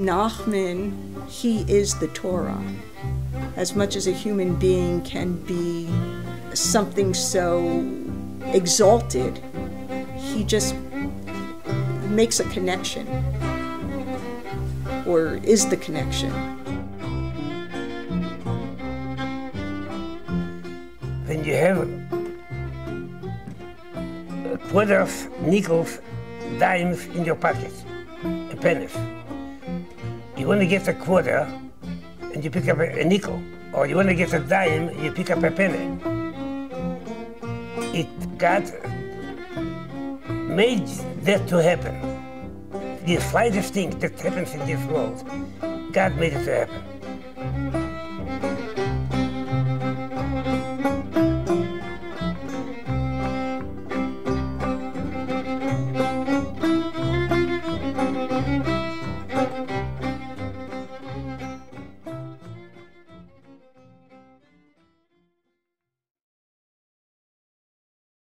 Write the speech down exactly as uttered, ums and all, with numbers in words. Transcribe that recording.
Nachman, he is the Torah. As much as a human being can be something so exalted, he just makes a connection, or is the connection. When you have a quarter of nickels, dimes in your pocket, a pennies, you want to get a quarter and you pick up a nickel, or you want to get a dime and you pick up a penny. It, God made that to happen. The slightest thing that happens in this world, God made it to happen.